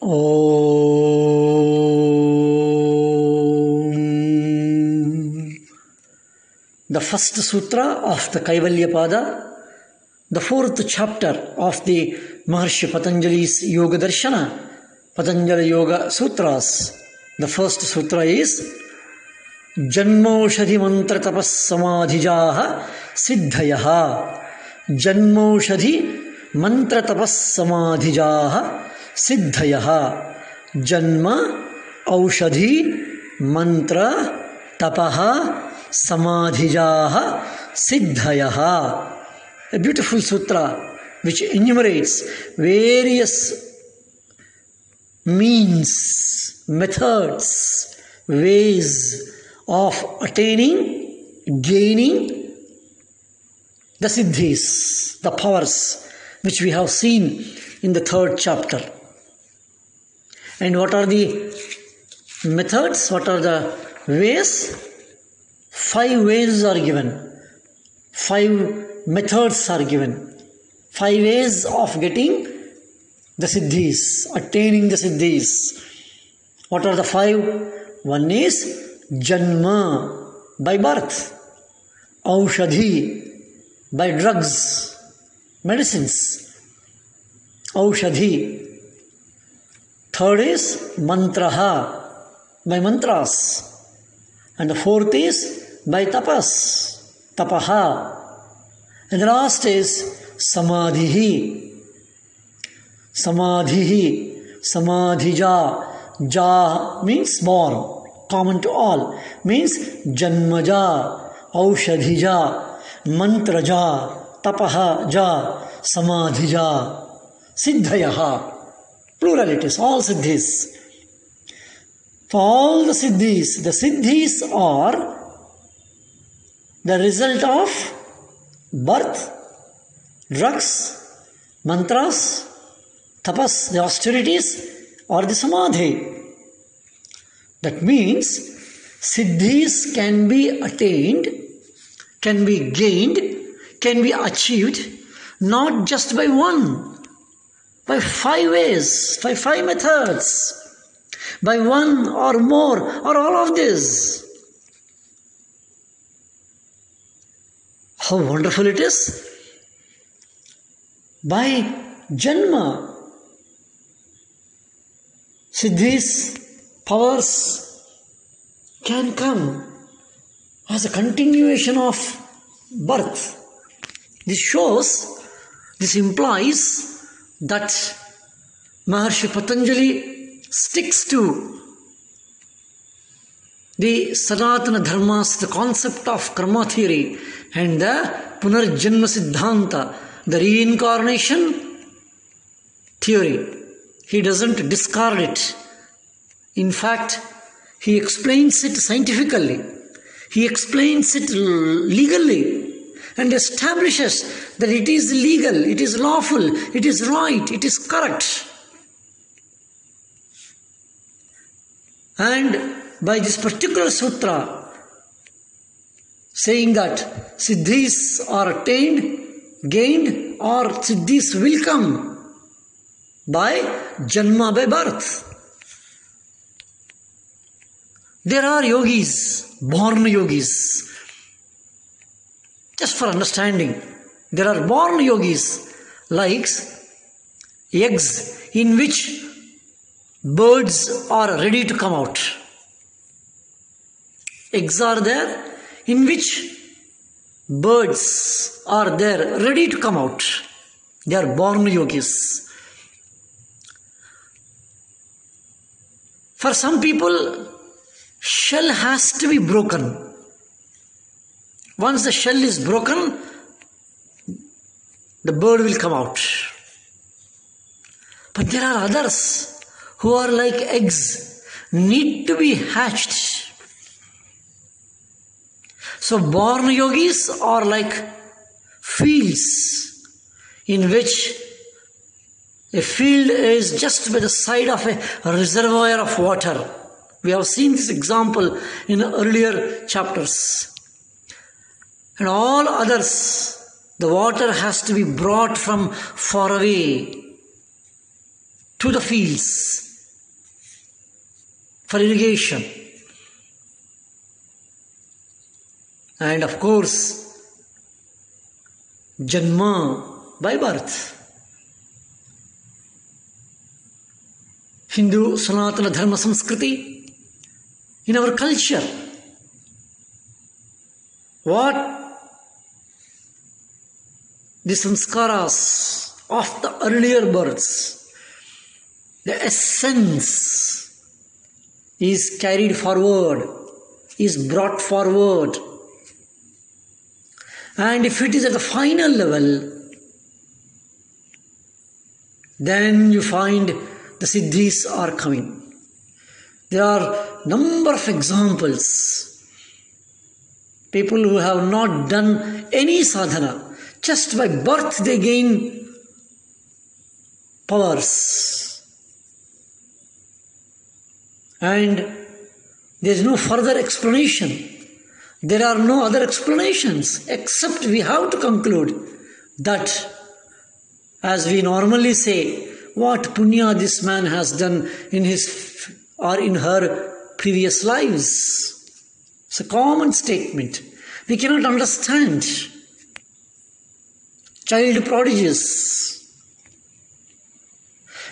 Om. The first sutra of the Kaivalyapada, the fourth chapter of the Maharshi Patanjali's Yoga Darshana, Patanjali Yoga Sutras. The first sutra is Janmoshadhi Mantra Tapas Samadhijaha Siddhayaha. Janmoshadhi Mantra Tapas Samadhijaha Siddhayaha. Janma, Aushadhi, Mantra, Tapaha, Samadhijaha, Siddhayaha. A beautiful sutra which enumerates various means, methods, ways of attaining, gaining the Siddhis, the powers which we have seen in the third chapter. And what are the methods? What are the ways? 5 ways are given. 5 methods are given. 5 ways of getting the Siddhis, attaining the Siddhis. What are the 5? One is Janma, by birth. Aushadhi, by drugs, medicines. Aushadhi. Third is Mantraha, by mantras. And the fourth is by tapas, Tapaha. And the last is Samadhihi. Samadhihi, Samadhija. Ja means born, common to all. Means Janmaja, Aushadhija, Mantraja, Tapahaja, Samadhija. Siddhayaha. Pluralities, all Siddhis. For all the Siddhis are the result of birth, drugs, mantras, tapas, the austerities, or the samadhi. That means Siddhis can be attained, can be gained, can be achieved, not just by one, by 5 ways, by 5 methods, by one or more or all of this. How wonderful it is! By Janma, Siddhis, powers can come as a continuation of birth. This shows, this implies that Maharshi Patanjali sticks to the Sanatana Dharmas, the concept of karma theory and the Punarjanmasiddhanta, the reincarnation theory. He doesn't discard it. In fact, he explains it scientifically. He explains it legally. And establishes that it is legal, it is lawful, it is right, it is correct. And by this particular sutra, saying that Siddhis are attained, gained, or Siddhis will come by Janma, by birth. There are yogis, born yogis. Just for understanding, there are born yogis like eggs in which birds are ready to come out. Eggs are there in which birds are there ready to come out. They are born yogis. For some people, shell has to be broken. Once the shell is broken, the bird will come out. But there are others who are like eggs, need to be hatched. So born yogis are like fields in which a field is just by the side of a reservoir of water. We have seen this example in earlier chapters. And all others, the water has to be brought from far away to the fields. for irrigation. And of course, Janma by birth. Hindu Sanatana Dharma Samskriti, in our culture, what the samskaras of the earlier births, the essence is carried forward, is brought forward. And if it is at the final level, then you find the Siddhis are coming. There are number of examples. People who have not done any sadhana, just by birth they gain powers. And there is no further explanation. There are no other explanations, except we have to conclude that, as we normally say, what punya this man has done in his or in her previous lives. It's a common statement. We cannot understand. Child prodigies.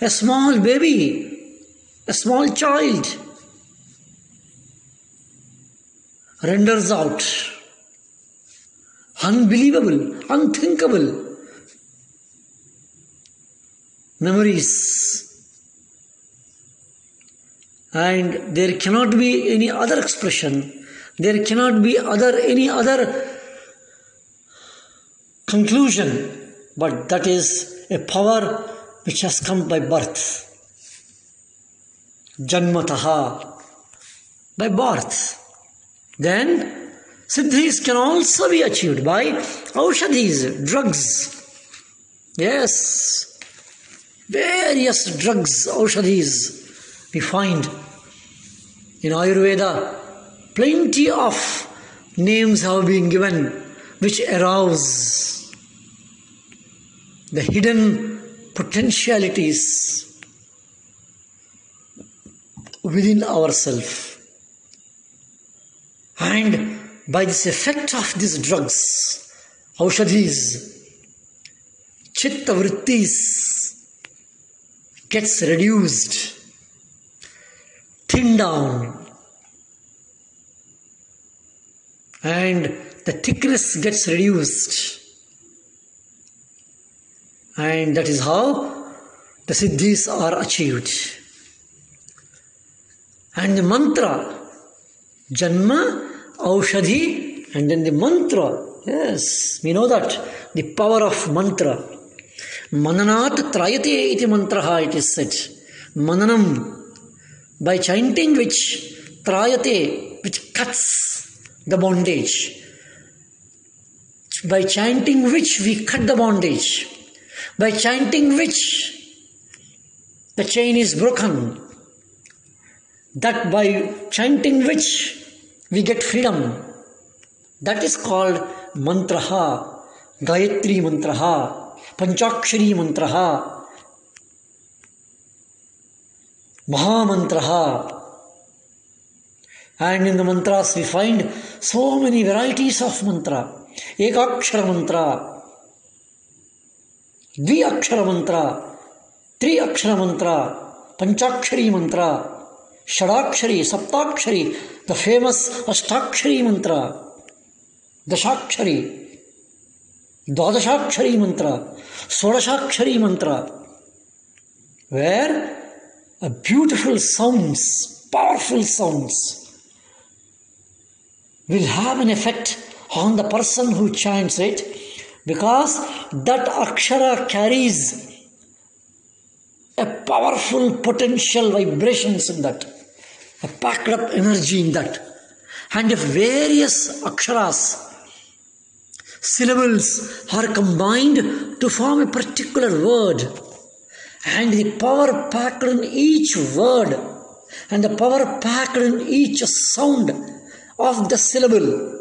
A small baby, a small child renders out unbelievable, unthinkable memories. And there cannot be any other expression, there cannot be any other conclusion, but that is a power which has come by birth. Janmataha, by birth. Then Siddhis can also be achieved by Aushadhis, drugs. Yes, various drugs, Aushadhis, we find in Ayurveda. Plenty of names have been given which arouse the hidden potentialities within ourselves. And by this effect of these drugs, Aushadhis, Chitta Vrittis gets reduced, thinned down, and the thickness gets reduced, and that is how the Siddhis are achieved. And the mantra, Janma, Aushadhi, and then the mantra. Yes, we know that. The power of mantra. Mananat trayate iti mantraha, it is said. Mananam, by chanting which trayate, which cuts the bondage. By chanting which we cut the bondage. By chanting which the chain is broken. That by chanting which we get freedom. That is called mantraha, Gayatri Mantraha, Panchakshari Mantraha, Maha Mantraha. And in the mantras we find so many varieties of mantra. Ekakshara Mantra, Dvi Akshara Mantra, Tri Akshara Mantra, Panchakshari Mantra, Shadakshari, Saptakshari, the famous Ashtakshari Mantra, Dasakshari, Dvadasakshari Mantra, Sodashakshari Mantra, where a beautiful sounds, powerful sounds will have an effect on the person who chants it, because that Akshara carries a powerful potential vibrations in that, a packed up energy in that. And if various Aksharas, syllables are combined to form a particular word, and the power packed in each word and the power packed in each sound of the syllable,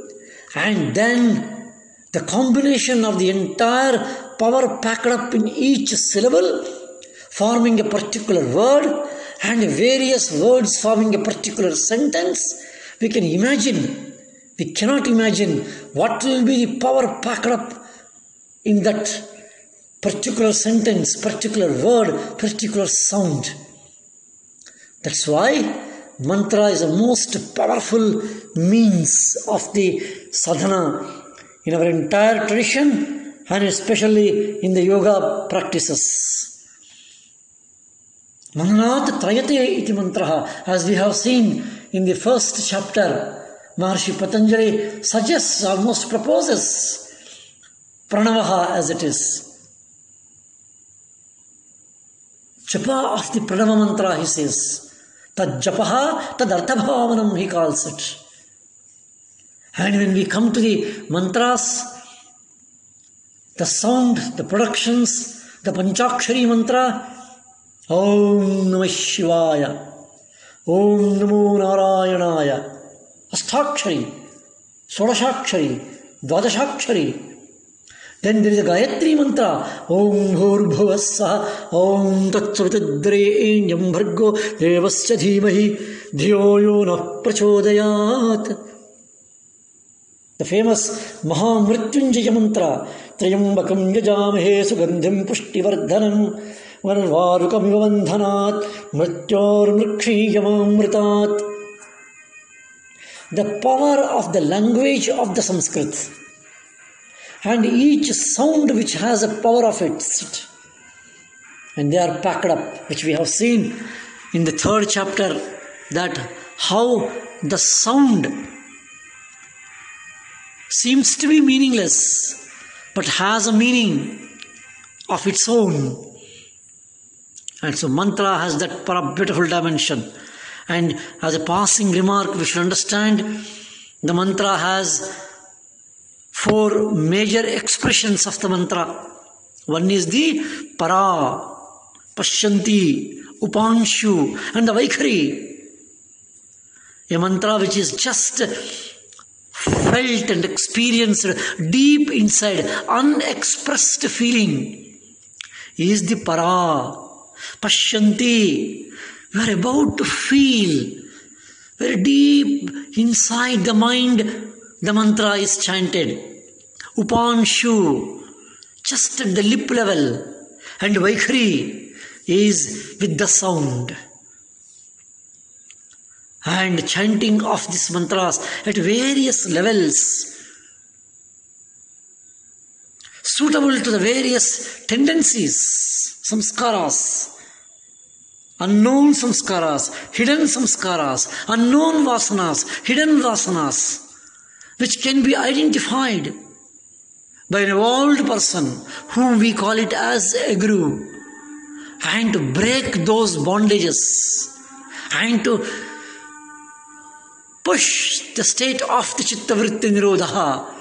and then the combination of the entire power packed up in each syllable forming a particular word, and various words forming a particular sentence, we can imagine, we cannot imagine what will be the power packed up in that particular sentence, particular word, particular sound. That's why mantra is the most powerful means of the sadhana in our entire tradition and especially in the yoga practices. Mananat Trayate iti mantraha, as we have seen in the first chapter, Maharshi Patanjali suggests, almost proposes Pranavaha as it is. Japa of the Pranava mantra, he says. Tad japaha, tad arthabhavanam, he calls it. And when we come to the mantras, the sound, the productions, the Panchakshari Mantra, Om Namah Shivaya, Om Namunarayanaya, Ashtakshari, Sodashakshari, Dvadasakshari. Then there is a Gayatri Mantra, Om Bhurbhuvassaha, Om Tatsavitadrenyam Bhargo Devasya Dhimahi, Dhyo Yo Nah Prachodayat. The famous Mahamrtyunjaya Mantra, Triyambakam Yajamahe Sugandhim Pushtivardhanam, Varvarukam Vivandhanat, Mrityor Mrikshiyamamritat. The power of the language of the Sanskrit, and each sound which has a power of it, and they are packed up, which we have seen in the third chapter, that how the sound seems to be meaningless but has a meaning of its own. And so mantra has that beautiful dimension. And as a passing remark, we should understand the mantra has four major expressions of the mantra. One is the para, pashyanti, upanshu, and the vaikari. A mantra which is just felt and experienced deep inside, unexpressed feeling is the para. Pashyanti, we are about to feel very deep inside the mind, the mantra is chanted. Upanshu, just at the lip level, and Vaikari is with the sound. And chanting of these mantras at various levels, suitable to the various tendencies, samskaras, unknown samskaras, hidden samskaras, unknown vasanas, hidden vasanas, which can be identified by an evolved person whom we call it as a guru, and to break those bondages and to push the state of the Chitta Vritti Nirodha.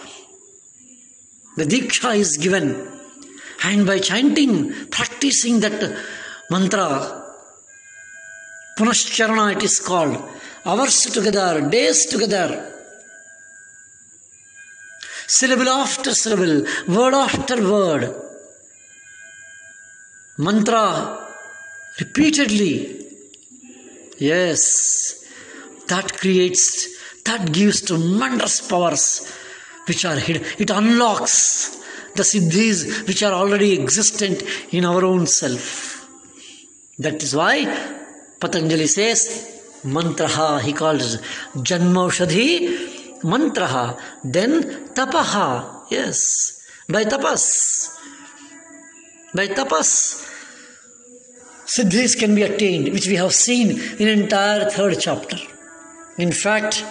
The Diksha is given, and by chanting, practicing that mantra, Punarjanmasiddhanta it is called, hours together, days together, syllable after syllable, word after word, mantra repeatedly, yes, that creates, that gives tremendous powers which are hidden. It unlocks the Siddhis which are already existent in our own self. That is why Patanjali says, mantraha, he calls Janmaushadhi mantraha, then tapaha, yes, by tapas, Siddhis can be attained, which we have seen in entire third chapter. In fact,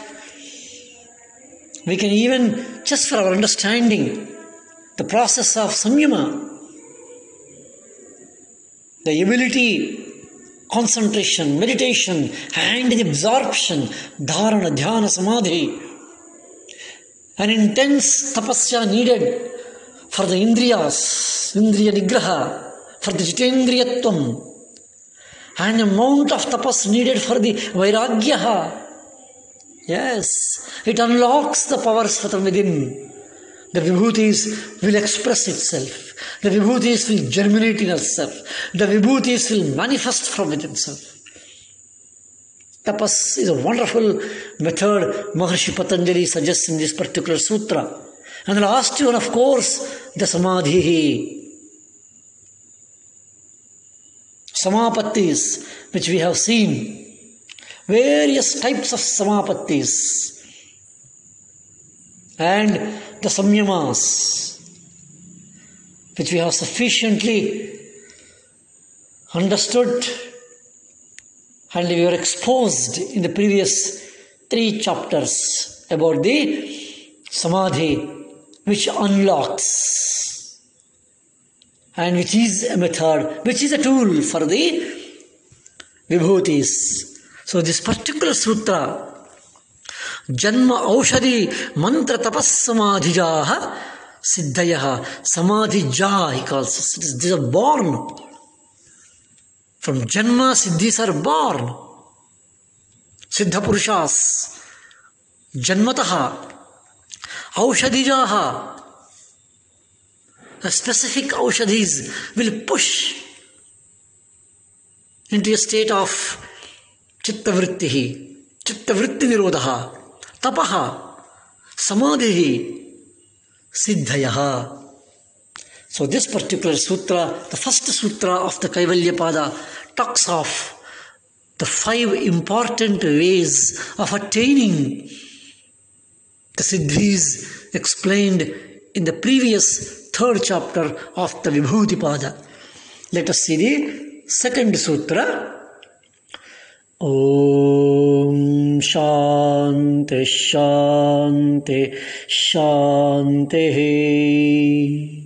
we can even, just for our understanding, the process of Samyama, the ability, concentration, meditation, and the absorption, Dharana, Dhyana, Samadhi, an intense tapasya needed for the Indriyas, Indriya Nigraha, for the Jitendriyattvam, and amount of tapas needed for the Vairagyaha. Yes, it unlocks the powers from within. The Vibhutis will express itself. The Vibhutis will germinate in itself. The Vibhutis will manifest from within itself. Tapas is a wonderful method Maharishi Patanjali suggests in this particular sutra. And the last one, of course, the Samadhi. Samapattis, which we have seen. Various types of Samapattis. And the Samyamas, which we have sufficiently understood and we were exposed in the previous 3 chapters about the Samadhi, which unlocks, and which is a method, which is a tool for the Vibhutis. So this particular sutra, Janma Aushadhi Mantra Tapas Samadhijaha Siddhayaha, Samadhijah he calls us. These are born. From Janma, Siddhis are born. Siddha Purushas. Janmataha. Aushadhijaha. A specific Aushadhis will push into a state of Chitta Vrittihi. Chitta Vritti Nirodha. Tapaha. Samadhihi. Siddhayaha. So this particular sutra, the first sutra of the Kaivalyapada, talks of the 5 important ways of attaining the Siddhis explained in the previous 3rd chapter of the Vibhutipada. Let us see the 2nd sutra. Om Shanti Shanti Shanti.